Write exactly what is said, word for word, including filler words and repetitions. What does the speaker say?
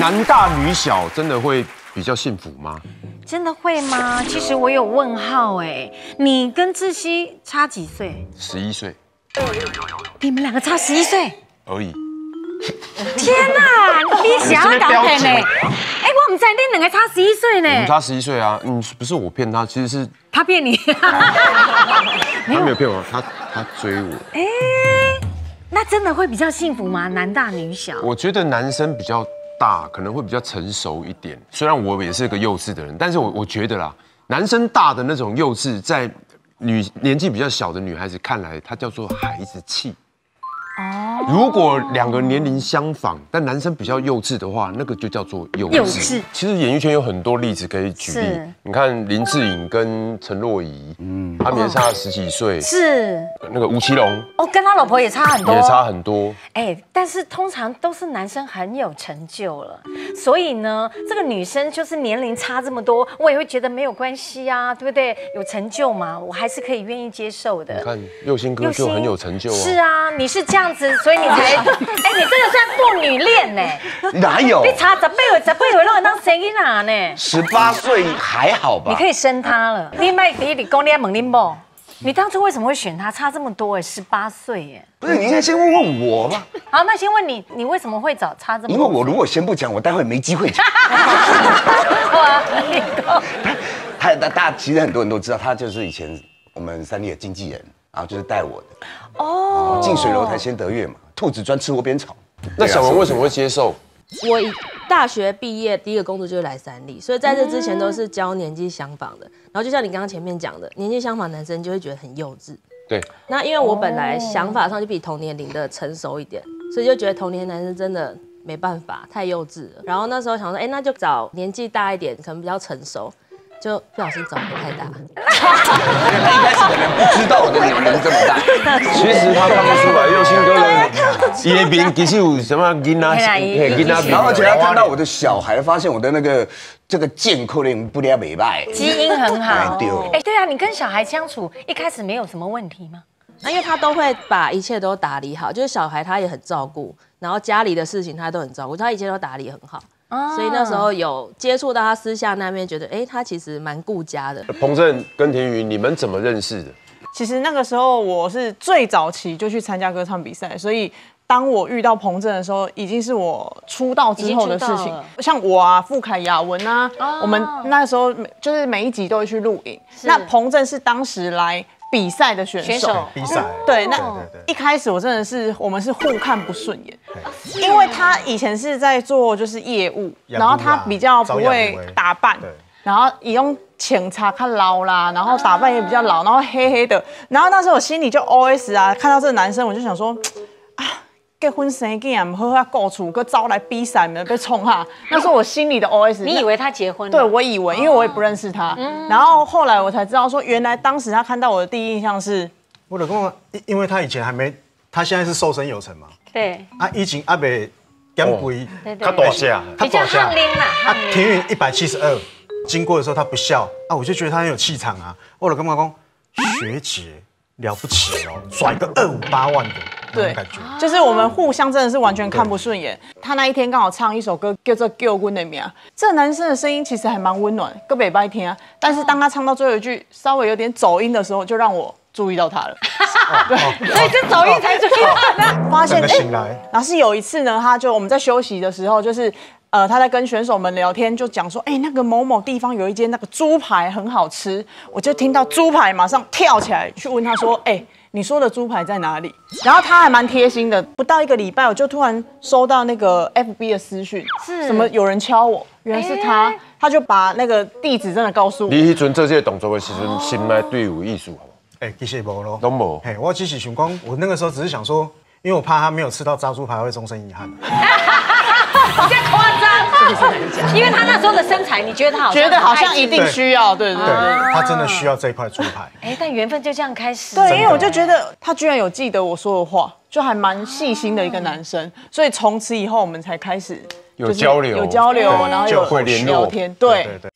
男大女小真的会比较幸福吗？真的会吗？其实我有问号哎。你跟志熙差几岁？十一岁。你们两个差十一岁而已。天哪，你想要搞骗呢？哎，我唔知你两个差十一岁呢。我们差十一岁啊，嗯，不是我骗他，其实是他骗你。他没有骗我，他他追我。哎，那真的会比较幸福吗？男大女小？我觉得男生比较。 大可能会比较成熟一点，虽然我也是个幼稚的人，但是我我觉得啦，男生大的那种幼稚，在女年纪比较小的女孩子看来，它叫做孩子气。哦，如果两个年龄相仿，但男生比较幼稚的话，那个就叫做幼稚。幼稚。其实演艺圈有很多例子可以举例，你看林志颖跟陈若仪，嗯，他们也差十几岁。是。那个吴奇隆，哦，跟他老婆也差很多。也差很多。哎，但是通常都是男生很有成就了，所以呢，这个女生就是年龄差这么多，我也会觉得没有关系啊，对不对？有成就嘛，我还是可以愿意接受的。你看佑星哥就很有成就啊。是啊，你是这样。 所以你才，哎，你真的算父女恋呢？哪有？你差十八岁，十八岁让我当生囡仔呢？十八岁还好吧？你可以生他了。你卖比你公，你还猛你某，你当初为什么会选他？差这么多哎，十八岁耶。不是，你应该先问问我吧。好，那先问你，你为什么会找差这么多？因为我如果先不讲，我待会没机会讲。哇，你够。他他大，其实很多人都知道，他就是以前我们三立的经纪人。 然后就是带我的哦，近水楼台先得月嘛，兔子专吃窝边草。那小文为什么会接受？我大学毕业第一个工作就是来三立，所以在这之前都是教年纪相仿的。然后就像你刚刚前面讲的，年纪相仿男生就会觉得很幼稚。对。那因为我本来想法上就比同年龄的成熟一点，所以就觉得同年男生真的没办法，太幼稚了。然后那时候想说，哎，那就找年纪大一点，可能比较成熟。 就不小心长得太大，他一开始可能不知道我的年龄这么大。其实他看不出来，佑星哥的伊那边其实有什么囡仔，囡仔。然后而且他看到我的小孩，发现我的那个这个健康的不良美白，基因很好。哎，对啊，你跟小孩相处一开始没有什么问题吗？那因为他都会把一切都打理好，就是小孩他也很照顾，然后家里的事情他都很照顾，他一切都打理很好。 所以那时候有接触到他私下那边，觉得哎、欸，他其实蛮顾家的。彭政跟庭瑜，你们怎么认识的？其实那个时候我是最早期就去参加歌唱比赛，所以当我遇到彭政的时候，已经是我出道之后的事情。像我啊，傅凯、雅文啊，哦、我们那时候就是每一集都会去录影。那彭政是当时来。 比赛的选手，比赛对，那一开始我真的是，我们是互看不顺眼，因为他以前是在做就是业务，然后他比较不会打扮，然后也用浅茶看老啦，然后打扮也比较老，然后黑黑的，然后那时候我心里就 O S 啊，看到这个男生我就想说，啊，结婚生囡啊，唔好啊顾厝，佮招来比赛，唔要被冲哈，那是我心里的 O S。你以为他结婚？对，我以为，因为我也不认识他。然后后来我才知道，说原来当时他看到我的第一印象是，我老公，因为他以前还没，他现在是瘦身有成嘛。对。啊，以前阿未减肥，他大下，他大下。啊，庭瑜一百七十二，经过的时候他不笑，啊，我就觉得他很有气场啊。我老公老公，学姐了不起哦，甩个二五八万的。 对，就是我们互相真的是完全看不顺眼。他那一天刚好唱一首歌叫做《叫阮的名》，这男生的声音其实还蛮温暖，个北拜听啊。但是当他唱到最后一句稍微有点走音的时候，就让我注意到他了。对，所以这走音才注意到他。发现哎，然后是有一次呢，他就我们在休息的时候，就是呃他在跟选手们聊天，就讲说哎那个某某地方有一间那个猪排很好吃，我就听到猪排马上跳起来去问他说哎。 你说的猪排在哪里？然后他还蛮贴心的，不到一个礼拜，我就突然收到那个 F B 的私讯，是什么有人敲我，原来是他，欸、他就把那个地址真的告诉我。你迄阵做这个动作的时阵，心内对有意思哎、欸，其实无咯，都无。嘿，我只是想讲，我那个时候只是想说，因为我怕他没有吃到炸猪排会终身遗憾。你在夸张，因为他那时候的身材，你觉得他好像觉得好像一定需要，对对对，他真的需要这块猪排。哎，但缘分就这样开始。对，因为我就觉得他居然有记得我说的话，就还蛮细心的一个男生，所以从此以后我们才开始有交流，有交流，然后有会联络，对对对。